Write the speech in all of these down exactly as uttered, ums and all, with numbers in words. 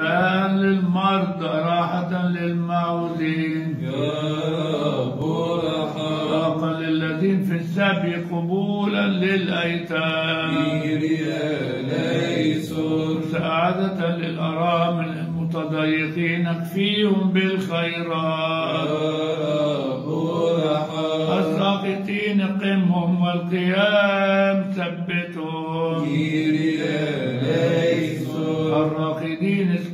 للمرضى راحة للموتين وطاقا للذين في السبي قبولا للأيتام سعادة للأرامل المتضايقين اكفيهم بالخيرات الساقطين قمهم والقيام ثبتهم الراقدين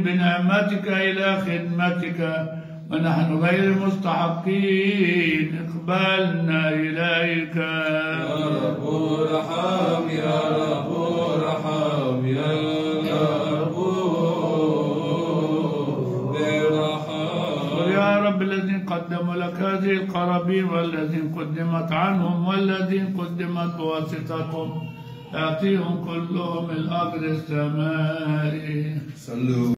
بنعمتك إلى خدمتك ونحن غير مستحقين اقبلنا إليك يا رب ارحم يا رب ارحم يا رب ارحم يا رب الذين قدموا لك هذه القرابين والذين قدمت عنهم والذين قدمت بواسطتهم أعطيهم كلهم الأجر السمائي.